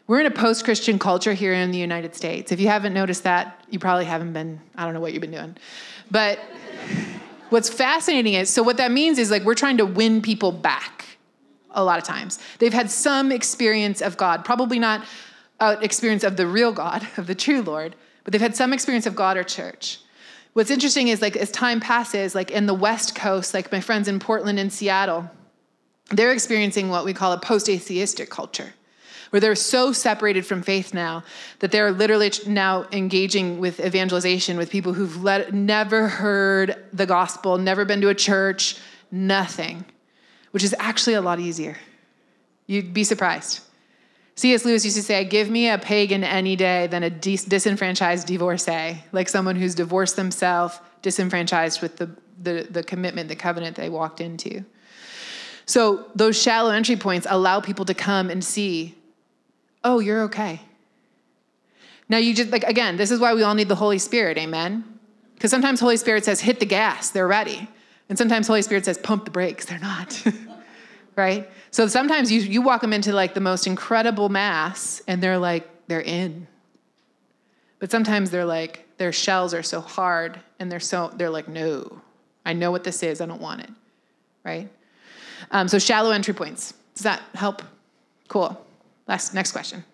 We're in a post-Christian culture here in the United States. If you haven't noticed that, you probably haven't been, I don't know what you've been doing. But what's fascinating is, so what that means is like we're trying to win people back a lot of times. They've had some experience of God, probably not an experience of the real God, of the true Lord, but they've had some experience of God or church. What's interesting is like as time passes, like in the West Coast, like my friends in Portland and Seattle, they're experiencing what we call a post-atheistic culture, where they're so separated from faith now that they're literally now engaging with evangelization with people who've let, never heard the gospel, never been to a church, nothing, which is actually a lot easier. You'd be surprised. C S Lewis used to say, give me a pagan any day than a dis- disenfranchised divorcee, like someone who's divorced themselves, disenfranchised with the, the, the commitment, the covenant they walked into. So those shallow entry points allow people to come and see, oh, you're okay. Now you just, like, again, this is why we all need the Holy Spirit, amen? Because sometimes Holy Spirit says, hit the gas, they're ready. And sometimes Holy Spirit says, pump the brakes, they're not. Right? So sometimes you, you walk them into like the most incredible Mass and they're like, they're in. But sometimes they're like, their shells are so hard and they're so, they're like, no, I know what this is. I don't want it. Right? Um, so shallow entry points. Does that help? Cool. Last, next question.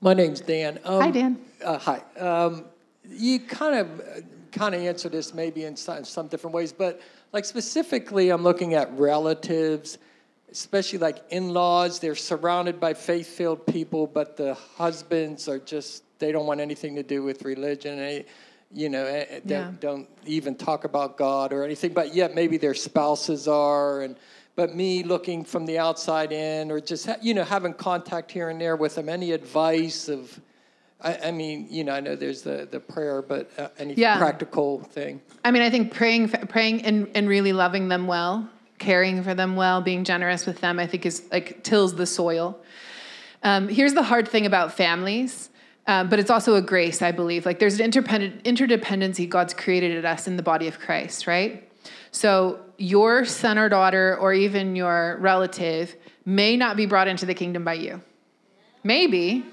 My name's Dan. Um, hi, Dan. Uh, hi. Um, you kind of, kind of answer this maybe in some, some different ways, but like specifically, I'm looking at relatives, especially like in-laws. They're surrounded by faith-filled people, but the husbands are just, they don't want anything to do with religion. you know, don't, yeah. don't even talk about God or anything, but yet maybe their spouses are, and but me looking from the outside in, or just, you know, having contact here and there with them, any advice of, I, I mean, you know, I know there's the, the prayer, but uh, any yeah. practical thing. I mean, I think praying, praying and, and really loving them well, caring for them well, being generous with them, I think is like tills the soil. Um, here's the hard thing about families, uh, but it's also a grace, I believe. Like there's an interdepend- interdependency God's created in us in the body of Christ, right? So your son or daughter or even your relative may not be brought into the kingdom by you. Maybe,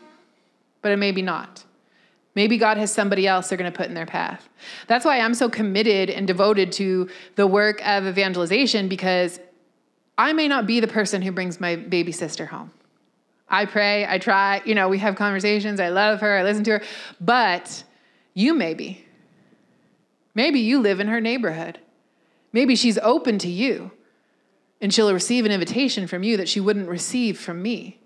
but it may be not. Maybe God has somebody else they're going to put in their path. That's why I'm so committed and devoted to the work of evangelization, because I may not be the person who brings my baby sister home. I pray, I try, you know, we have conversations, I love her, I listen to her, but you may be. Maybe you live in her neighborhood. Maybe she's open to you and she'll receive an invitation from you that she wouldn't receive from me.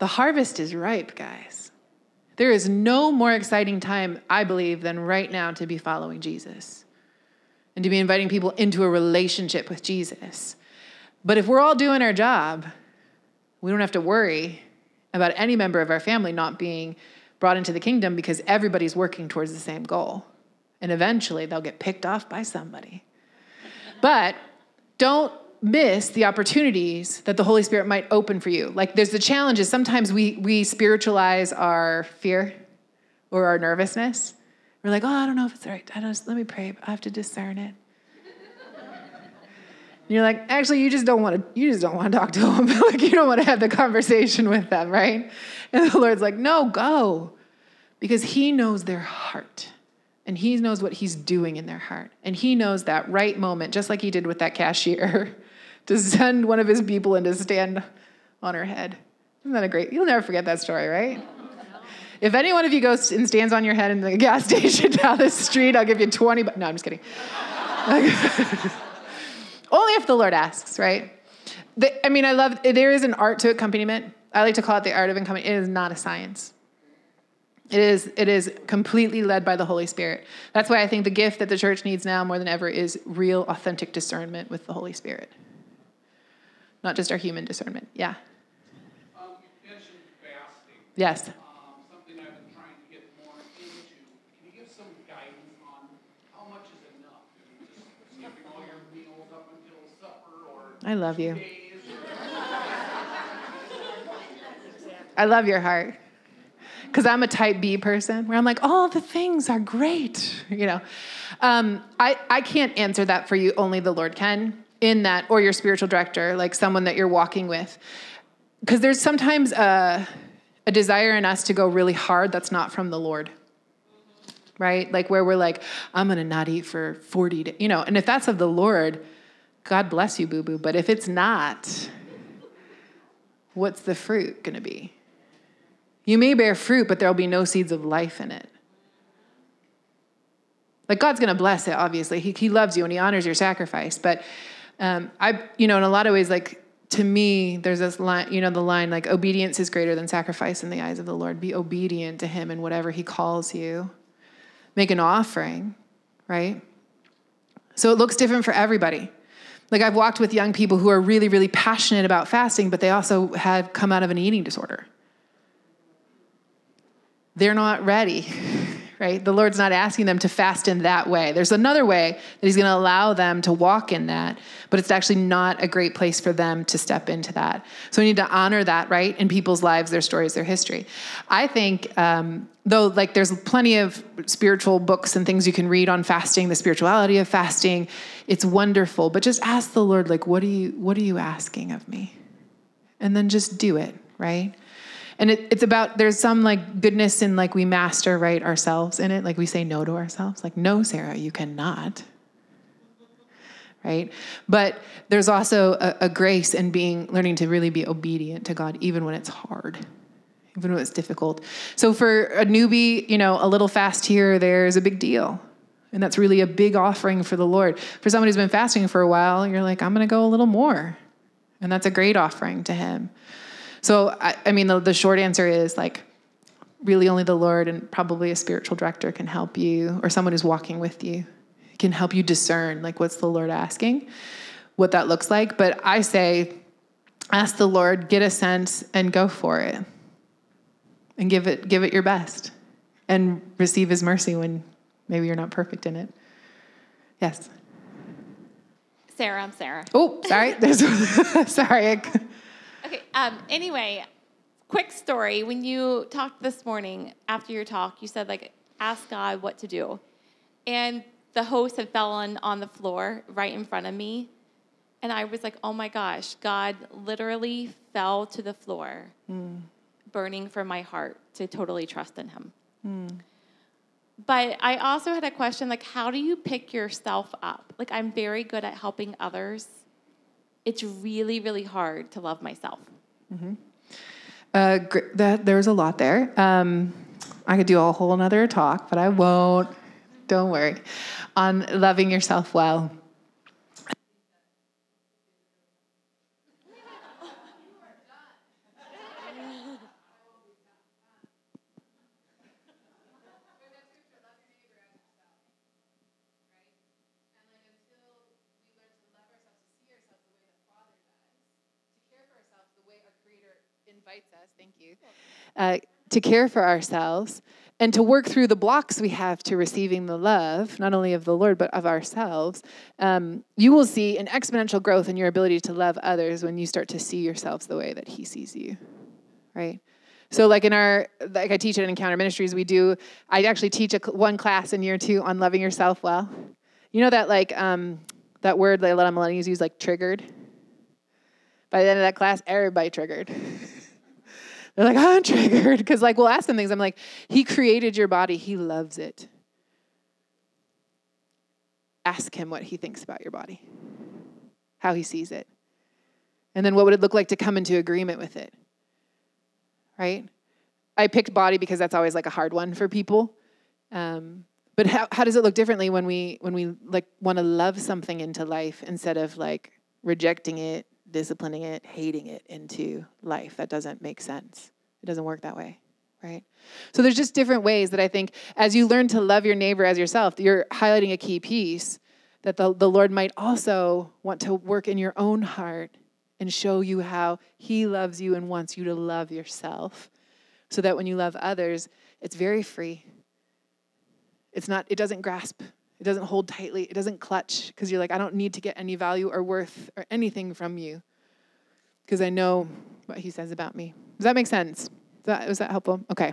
The harvest is ripe, guys. There is no more exciting time, I believe, than right now to be following Jesus and to be inviting people into a relationship with Jesus. But if we're all doing our job, we don't have to worry about any member of our family not being brought into the kingdom, because everybody's working towards the same goal. And eventually they'll get picked off by somebody. But don't miss the opportunities that the Holy Spirit might open for you. Like there's the challenges. Sometimes we we spiritualize our fear or our nervousness. We're like, oh, I don't know if it's right. I don't. Let me pray. I have to discern it. And you're like, actually, you just don't want to. You just don't want to talk to them. Like you don't want to have the conversation with them, right? And the Lord's like, no, go, because He knows their heart. And He knows what He's doing in their heart. And He knows that right moment, just like He did with that cashier, to send one of His people in to stand on her head. Isn't that a great, you'll never forget that story, right? If any one of you goes and stands on your head in the gas station down the street, I'll give you twenty, bu- no, I'm just kidding. Only if the Lord asks, right? The, I mean, I love, there is an art to accompaniment. I like to call it the art of accompaniment. It is not a science. It is it is completely led by the Holy Spirit. That's why I think the gift that the church needs now more than ever is real, authentic discernment with the Holy Spirit. Not just our human discernment. Yeah. Um, you mentioned fasting. Yes. Um, something I've been trying to get more into. Can you give some guidance on how much is enough? Just skipping all your meals up until supper, or I love you. Days or... I love your heart. Because I'm a type B person where I'm like, all the things are great. You know, um, I, I can't answer that for you. Only the Lord can in that, or your spiritual director, like someone that you're walking with. Because there's sometimes a, a desire in us to go really hard that's not from the Lord, right? Like where we're like, I'm going to not eat for forty days, you know, and if that's of the Lord, God bless you, boo-boo. But if it's not, what's the fruit going to be? You may bear fruit, but there'll be no seeds of life in it. Like God's going to bless it, obviously. He, he loves you and He honors your sacrifice. But um, I, you know, in a lot of ways, like to me, there's this line, you know, the line like obedience is greater than sacrifice in the eyes of the Lord. Be obedient to Him in whatever He calls you. Make an offering, right? So it looks different for everybody. Like I've walked with young people who are really, really passionate about fasting, but they also have come out of an eating disorder. They're not ready, right? The Lord's not asking them to fast in that way. There's another way that He's going to allow them to walk in that, but it's actually not a great place for them to step into that. So we need to honor that, right? In people's lives, their stories, their history. I think, um, though, like there's plenty of spiritual books and things you can read on fasting, the spirituality of fasting. It's wonderful, but just ask the Lord, like, what are you, what are you asking of me? And then just do it, right? And it, it's about, there's some like goodness in like we master, right, ourselves in it. Like we say no to ourselves. Like, no, Sarah, you cannot. Right? But there's also a, a grace in being, learning to really be obedient to God, even when it's hard, even when it's difficult. So for a newbie, you know, a little fast here or there is a big deal. And that's really a big offering for the Lord. For somebody who's been fasting for a while, you're like, I'm going to go a little more. And that's a great offering to Him. So, I, I mean, the, the short answer is like, really only the Lord and probably a spiritual director can help you, or someone who's walking with you can help you discern, like, what's the Lord asking, what that looks like. But I say, ask the Lord, get a sense, and go for it. And give it, give it your best. And receive his mercy when maybe you're not perfect in it. Yes. Sarah, I'm Sarah. Oh, sorry. Sorry. Okay. Um, anyway, quick story. When you talked this morning, after your talk, you said, like, ask God what to do. And the host had fallen on the floor right in front of me. And I was like, oh, my gosh, God literally fell to the floor, mm. burning from my heart to totally trust in him. Mm. But I also had a question, like, how do you pick yourself up? Like, I'm very good at helping others. It's really, really hard to love myself. Mm-hmm. Uh, that, there's a lot there. Um, I could do a whole nother talk, but I won't. Don't worry. On loving yourself well. Uh, to care for ourselves and to work through the blocks we have to receiving the love, not only of the Lord, but of ourselves, um, you will see an exponential growth in your ability to love others when you start to see yourselves the way that he sees you, right? So like in our, like I teach at Encounter Ministries, we do, I actually teach a, one class in year two on loving yourself well. You know that like, um, that word that a lot of millennials use, like triggered? By the end of that class, everybody triggered. They're like, oh, I'm triggered. Because, like, we'll ask them things. I'm like, he created your body. He loves it. Ask him what he thinks about your body, how he sees it. And then what would it look like to come into agreement with it, right? I picked body because that's always, like, a hard one for people. Um, but how, how does it look differently when we, when we like, want to love something into life instead of, like, rejecting it, disciplining it, hating it into life? That doesn't make sense. It doesn't work that way, right? So there's just different ways that I think as you learn to love your neighbor as yourself, you're highlighting a key piece that the, the Lord might also want to work in your own heart and show you how he loves you and wants you to love yourself so that when you love others, it's very free. It's not, it doesn't grasp. It doesn't hold tightly. It doesn't clutch because you're like, I don't need to get any value or worth or anything from you because I know what he says about me. Does that make sense? Is that, was that helpful? Okay.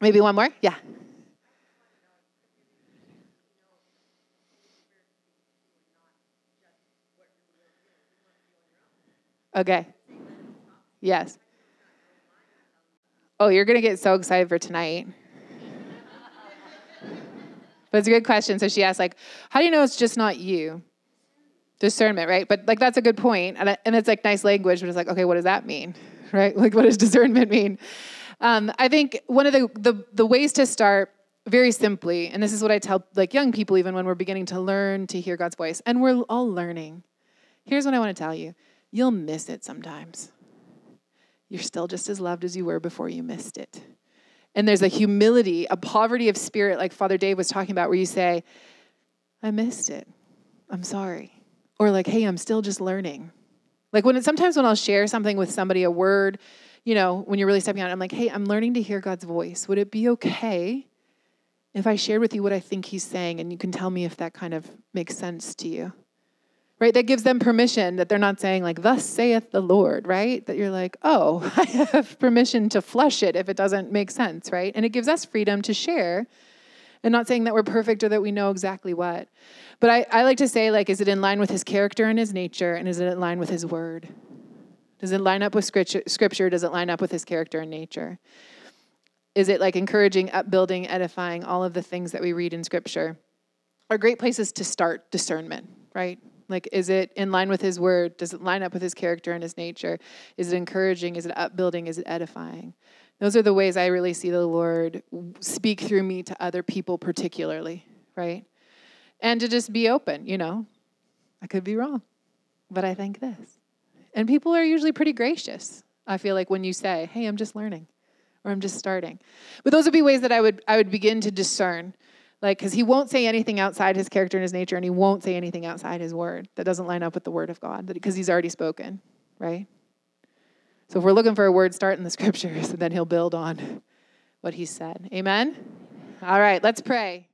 Maybe one more? Yeah. Okay. Yes. Oh, you're going to get so excited for tonight. But it's a good question. So she asked, like, how do you know it's just not you? Discernment, right? But, like, that's a good point. And, I, and it's, like, nice language, but it's like, okay, what does that mean, right? Like, what does discernment mean? Um, I think one of the, the, the ways to start very simply, and this is what I tell, like, young people even when we're beginning to learn to hear God's voice, and we're all learning. Here's what I want to tell you. You'll miss it sometimes. You're still just as loved as you were before you missed it. And there's a humility, a poverty of spirit, like Father Dave was talking about, where you say, I missed it. I'm sorry. Or like, hey, I'm still just learning. Like when it, sometimes when I'll share something with somebody, a word, you know, when you're really stepping out, I'm like, hey, I'm learning to hear God's voice. Would it be okay if I shared with you what I think he's saying? And you can tell me if that kind of makes sense to you. Right? That gives them permission that they're not saying like, thus saith the Lord, right? That you're like, oh, I have permission to flush it if it doesn't make sense, right? And it gives us freedom to share and not saying that we're perfect or that we know exactly what. But I, I like to say, like, is it in line with his character and his nature? And is it in line with his word? Does it line up with scripture? scripture? Does it line up with his character and nature? Is it like encouraging, upbuilding, edifying, all of the things that we read in scripture are great places to start discernment, right? Like, is it in line with his word? Does it line up with his character and his nature? Is it encouraging? Is it upbuilding? Is it edifying? Those are the ways I really see the Lord speak through me to other people particularly, right? And to just be open, you know. I could be wrong, but I think this. And people are usually pretty gracious, I feel like, when you say, hey, I'm just learning. or I'm just starting. But those would be ways that I would I would begin to discern, like, because he won't say anything outside his character and his nature, and he won't say anything outside his word that doesn't line up with the word of God, because he's already spoken, right? So if we're looking for a word, start in the scriptures, and then he'll build on what he said. Amen? All right, let's pray.